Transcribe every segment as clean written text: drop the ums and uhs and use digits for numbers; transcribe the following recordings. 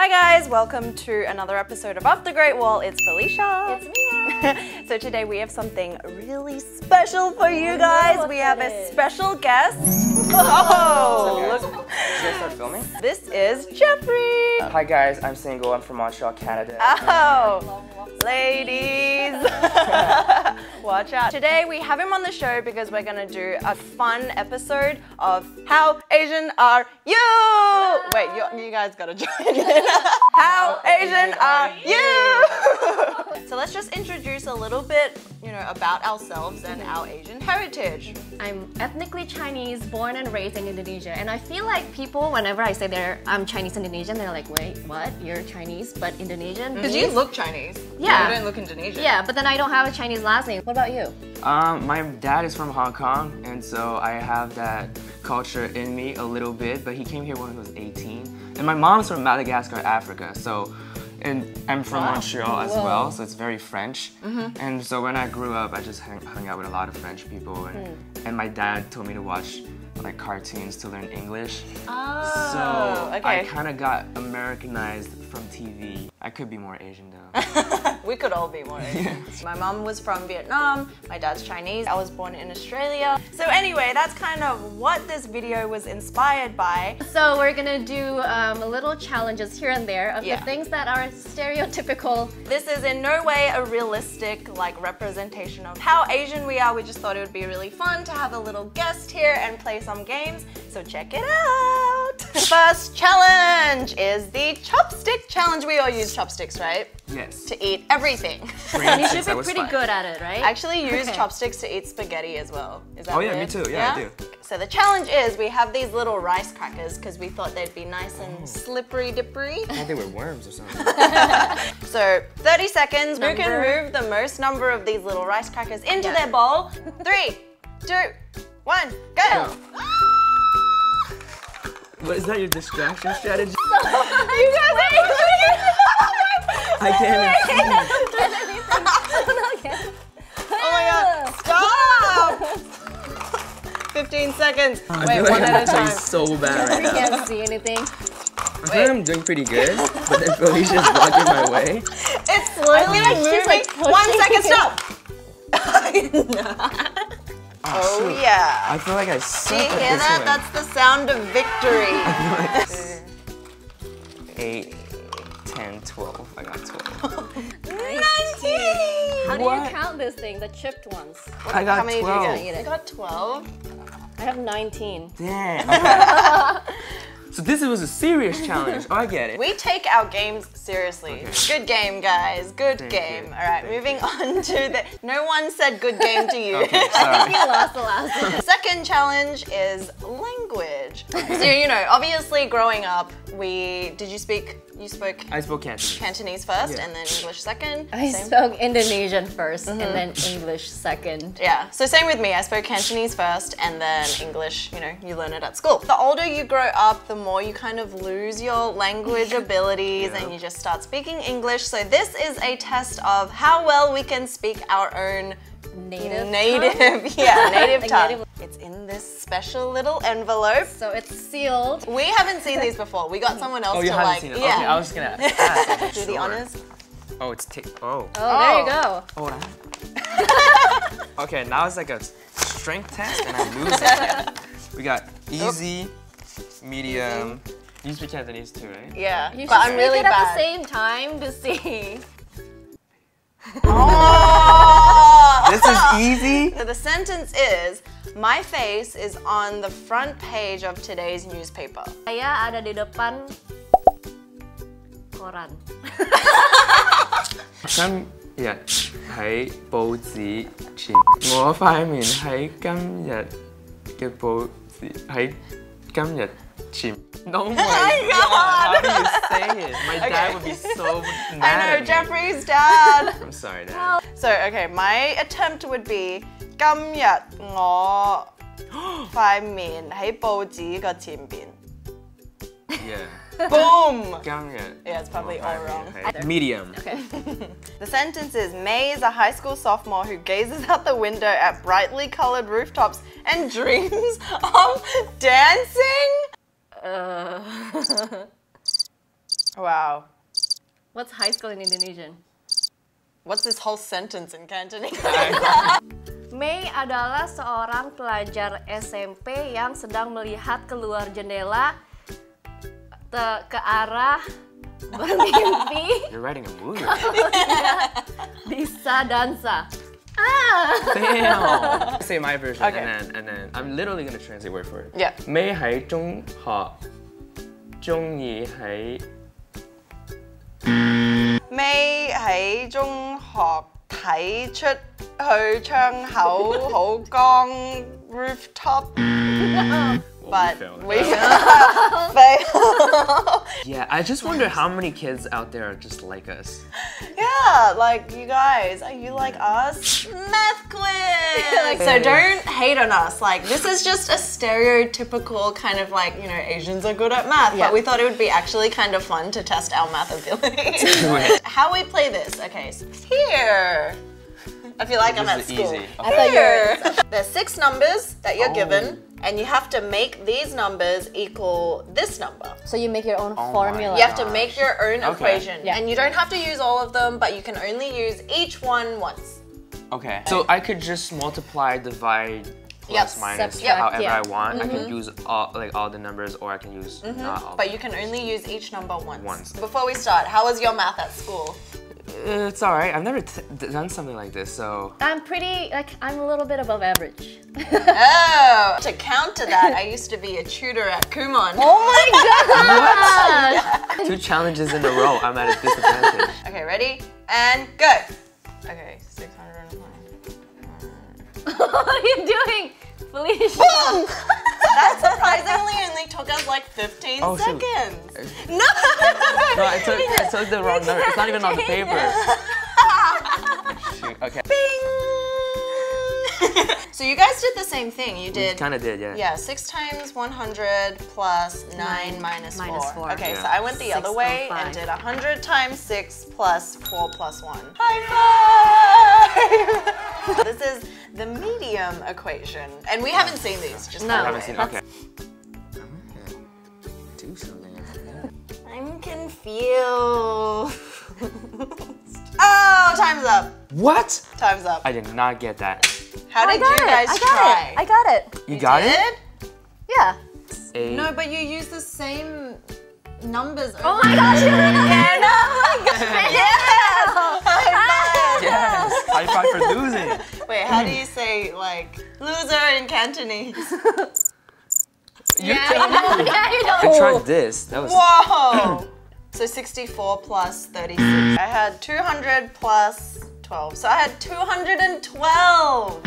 Hi guys, welcome to another episode of Off The Great Wall. It's Felicia. It's me. So today we have something really special for you guys. We have a special guest. Oh, look. Should I start filming? This is Jeffrey. Hi guys, I'm single. I'm from Montreal, Canada. Oh, ladies. Watch out. Today we have him on the show because we're going to do a fun episode of How Asian Are You? Wait, you guys got to join in. How Asian Are You? So let's just introduce a little bit, you know, about ourselves and our Asian heritage. I'm ethnically Chinese, born and raised in Indonesia, and I feel like people, whenever I say I'm Chinese Indonesian, they're like, wait, what? You're Chinese but Indonesian? Because you look Chinese. Yeah. You don't look Indonesian. Yeah, but then I don't have a Chinese last name. What about you? My dad is from Hong Kong, and so I have that culture in me a little bit, but he came here when he was 18. And my mom's from Madagascar, Africa, so and I'm from Montreal as well, so it's very French. And so when I grew up, I just hung out with a lot of French people, and my dad told me to watch like cartoons to learn English. Oh, so I kind of got Americanized from TV. I could be more Asian though. We could all be more Asian. Yeah. My mom was from Vietnam, my dad's Chinese, I was born in Australia. So anyway, that's kind of what this video was inspired by. So we're gonna do little challenges here and there of the things that are stereotypical. This is in no way a realistic like representation of how Asian we are. We just thought it would be really fun to have a little guest here and play some games. So check it out. First challenge is the chopstick challenge. We all use chopsticks, right? Yes. To eat everything. And you should be pretty good at it, right? I actually use chopsticks to eat spaghetti as well. Is that weird? Me too. Yeah, I do. So the challenge is we have these little rice crackers because we thought they'd be nice and slippery-dippery. I thought they were worms or something. So 30 seconds, who can move the most number of these little rice crackers into their bowl? 3, 2, 1, go! What is that, your distraction strategy? You guys are Asian! I can't. Oh my god, stop! 15 seconds. Wait, one at a time. So bad right now. I can't see anything. I think I'm doing pretty good, but then Felicia's blocking my way. It's slowly moving. 1 second, stop! Oh yeah. I feel like I suck. Do you hear that? That's the sound of victory. 8. 10, 12. I got 12. 19! How do you count this thing, the chipped ones? I got 12. How many did you get? I got 12. I have 19. Damn. So this was a serious challenge. Oh, I get it. We take our games seriously. Okay. Good game, guys. Good game. All right, moving on to the... No one said good game to you. Okay, I think you lost the last one. Second challenge is language. So, you know, obviously growing up, did you speak... You spoke... I spoke Cantonese. Cantonese first and then English second. I spoke Indonesian first and then English second. Yeah, so same with me. I spoke Cantonese first and then English, you know, you learn it at school. The older you grow up, the more you kind of lose your language abilities and you just start speaking English. So this is a test of how well we can speak our own native tongue. It's in this special little envelope. So it's sealed. We haven't seen these before. We got someone else to like. Seen it. Okay, I was just gonna ask. Do the honors. Oh, it's there you go. Oh. Okay, now it's like a strength test and I lose it. We got easy, medium. You speak Cantonese too, right? Yeah. You but I'm really bad. At the same time to see. This is easy. So the sentence is, my face is on the front page of today's newspaper. Saya ada di depan koran. No, my God, how do you say it? My dad would be so mad. I know, Jeffrey's dad. I'm sorry, Dad. So, okay, my attempt would be, 今日我塊面喺報紙個前邊. Yeah. Boom! Yeah, it's probably all wrong. Medium. Okay. The sentence is, May is a high school sophomore who gazes out the window at brightly colored rooftops and dreams of dancing. Wow. What's high school in Indonesian? What's this whole sentence in Cantonese? Mei adalah seorang pelajar SMP yang sedang melihat keluar jendela ke arah bermimpi. You're writing a movie. Bisa dansa. Damn. Say my version, okay. and then I'm literally gonna translate word for it. Yeah. Mei hai zhong ha, zhong yi hai. Mei hai zhong ha, tai chu hui chang hao ho gong rooftop. But we fail. Yeah, I just wonder how many kids out there are just like us. Yeah, like you guys, are you like us? Math quiz! So don't hate on us. Like, this is just a stereotypical kind of like, you know, Asians are good at math, but we thought it would be actually kind of fun to test our math ability. How we play this? Okay, so here. I feel like I'm at school. Easy. Here. There's 6 numbers that you're given, and you have to make these numbers equal this number. So you make your own formula. You have to make your own equation. Yeah. And you don't have to use all of them, but you can only use each one once. Okay. So I could just multiply, divide, plus, minus, however I want. I can use all the numbers, or I can use not all. But you can only use each number once. Before we start, how was your math at school? It's all right. I've never done something like this, so... I'm a little bit above average. Oh! To counter that, I used to be a tutor at Kumon. Oh my god! What? 2 challenges in a row, I'm at a disadvantage. Okay, ready? And go! Okay, 601. What are you doing, Felicia? Boom! That surprisingly only took us like 15 seconds. Shoot. No! No, I took the wrong number. It's not even on the paper. Shoot, okay. Bing! So you guys did the same thing. You did... kind of did, yeah. Yeah, 6 times 100 plus 9 minus 4. Okay, so I went the other way and did 100 times 6 plus 4 plus 1. High five! This is the medium equation, and we haven't seen these. Just no, haven't seen. Okay. Do something. I'm confused. Oh, time's up. What? Time's up. I did not get that. How did you guys try? I got it. You got it? Yeah. No, but you use the same numbers. Oh my gosh! Yeah. Oh my gosh! Yes. High five for losing. Wait, how do you say like loser in Cantonese? I tried this. That was... Whoa! So 64 plus 36. I had 200 plus 12. So I had 212.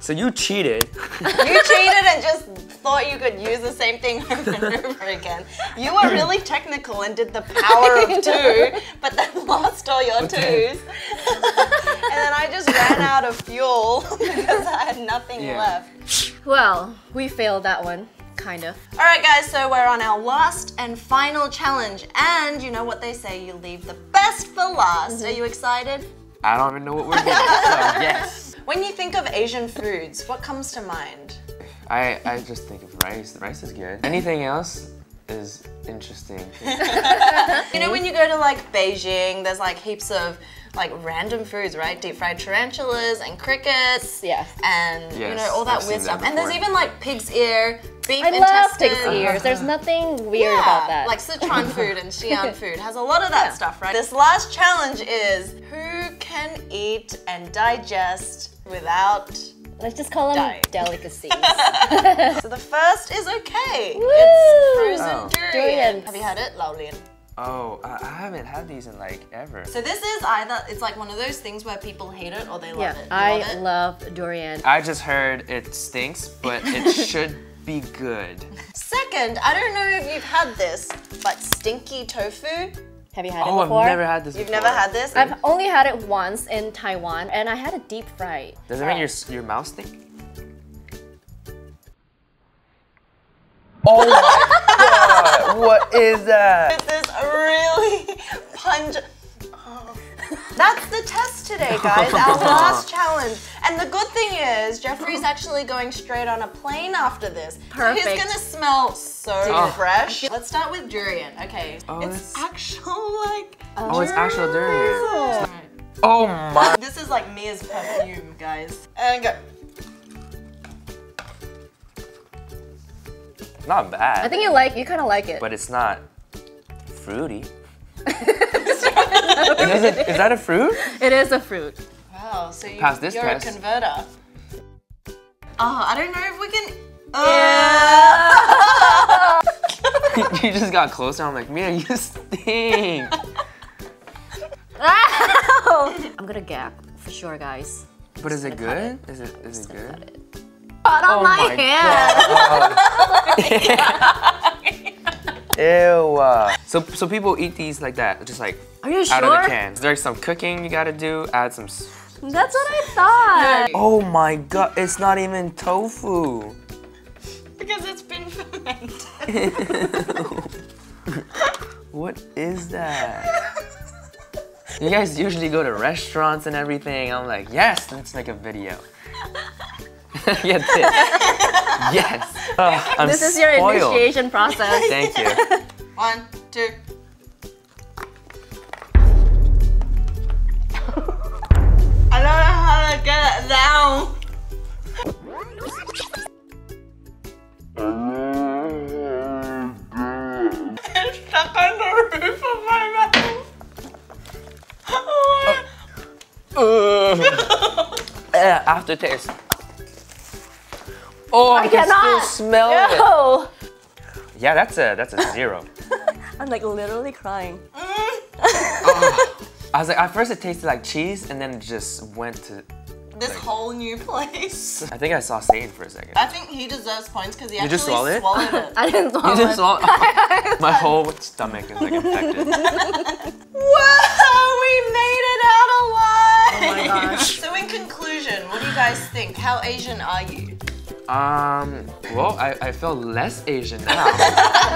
So you cheated. You cheated and just thought you could use the same thing over and over again. You were really technical and did the power of 2, but then lost all your 2s. And then I just ran out of fuel because I had nothing left. Well, we failed that one, kind of. All right, guys, so we're on our last and final challenge. And you know what they say, you leave the best for last. Are you excited? I don't even know what we're doing, so yes. When you think of Asian foods, what comes to mind? I just think of rice. Rice is good. Anything else is interesting. You know, when you go to like Beijing, there's like heaps of like random foods, right? Deep fried tarantulas and crickets, and you know, all that weird stuff. And there's even like pig's ear, beef intestine. I love pig's ears. There's nothing weird about that. Like Sichuan food and Xi'an food has a lot of that stuff, right? This last challenge is who can eat and digest without... Let's just call them delicacies. So the first is okay. Woo! It's frozen durian. Have you had it, Lao Lian? Oh, I haven't had these in like ever. So this is it's like one of those things where people hate it or they love it. I love durian. I just heard it stinks, but it should be good. Second, I don't know if you've had this, but stinky tofu. Have you had it before? Oh, I've never had this before. You've never had this? I've only had it once in Taiwan, and I had it deep fried. Does it make your mouth stink? Oh my god, what is that? This is really pungent. That's the test today, guys, our last challenge. And the good thing is, Jeffrey's actually going straight on a plane after this. Perfect. So he's gonna smell so fresh. Let's start with durian. Okay. Oh, it's actual like it's actual durian. Oh my. This is like Mia's perfume, guys. And go. Not bad. I think you kind of like it. But it's not fruity. Is that a fruit? It is a fruit. Wow, so you're a converter. Oh, I don't know if we can... Yeah. You just got closer, I'm like, Mia, you stink. Ow! I'm gonna gag, for sure, guys. But is it good? Is it good? On my hand! Ew. So people eat these like that, just like out of the can. There's some cooking you gotta do, add some... That's what I thought! Oh my god, it's not even tofu! Because it's been fermented. What is that? You guys usually go to restaurants and everything, I'm like, yes, let's make a video. Get this. Yes. Oh, this is your initiation process. Thank you. 1, 2. I don't know how to get it down. It's stuck on the roof of my mouth. Oh my. Aftertaste. Oh, I can still smell it. Yeah, that's a zero. I'm like literally crying. I was like, at first it tasted like cheese, and then it just went to this whole new place. I think I saw Satan for a second. I think he deserves points because he actually swallowed it. I didn't swallow it. You didn't swallow it? My whole stomach is like infected. Whoa, we made it out alive! Oh my gosh. So in conclusion, what do you guys think? How Asian are you? Well, I feel less Asian now.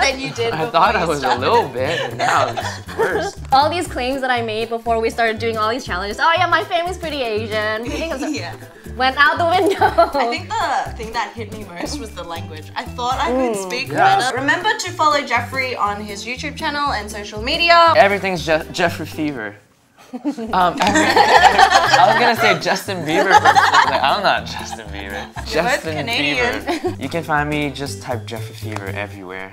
Than you did before. I thought I was a little bit, and now it's worse. All these claims that I made before we started doing all these challenges, oh yeah, my family's pretty Asian. Went out the window. I think the thing that hit me most was the language. I thought I could speak better. Remember to follow Jeffrey on his YouTube channel and social media. Everything's Jeffrey Fever. I was gonna say Justin Bieber, but like, I'm not Justin Bieber. Justin Bieber. You can find me, just type Jeffrey Fever everywhere.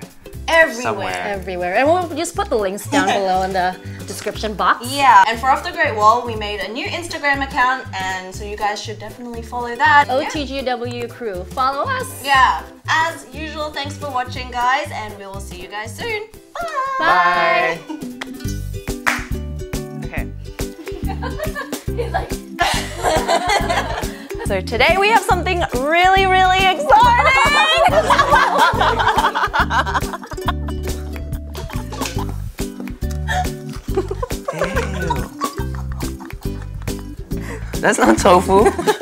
Everywhere. And we'll just put the links down below in the description box. Yeah, and for Off The Great Wall, we made a new Instagram account, and so you guys should definitely follow that. OTGW Crew, follow us. Yeah, as usual, thanks for watching, guys, and we will see you guys soon. Bye! Bye! He's like... So today we have something really, really exciting! Ew. That's not tofu.